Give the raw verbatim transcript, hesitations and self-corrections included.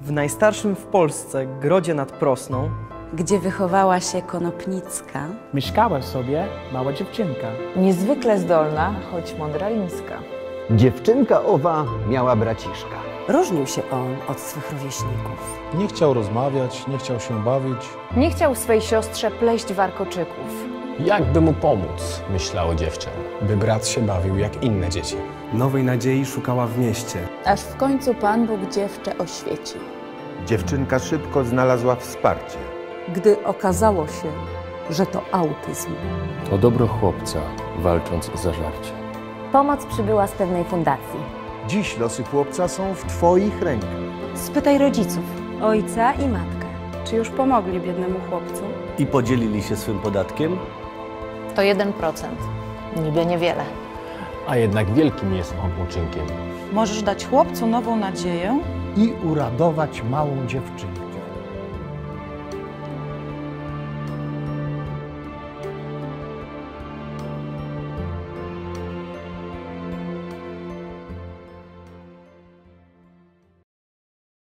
w najstarszym w Polsce grodzie nad Prosną, gdzie wychowała się Konopnicka, mieszkała sobie mała dziewczynka, niezwykle zdolna, choć mądralińska. Dziewczynka owa miała braciszka. Różnił się on od swych rówieśników. Nie chciał rozmawiać, nie chciał się bawić. Nie chciał swej siostrze pleść warkoczyków. Jakby mu pomóc, myślało dziewczę, by brat się bawił jak inne dzieci. Nowej nadziei szukała w mieście. Aż w końcu Pan Bóg dziewczę oświecił. Dziewczynka szybko znalazła wsparcie. Gdy okazało się, że to autyzm. O dobro chłopca, walcząc o zażarcie. Pomoc przybyła z pewnej fundacji. Dziś losy chłopca są w Twoich rękach. Spytaj rodziców, ojca i matkę, czy już pomogli biednemu chłopcu. I podzielili się swym podatkiem? To jeden procent. Niby niewiele. A jednak wielkim jest on uczynkiem. Możesz dać chłopcu nową nadzieję i uradować małą dziewczynę.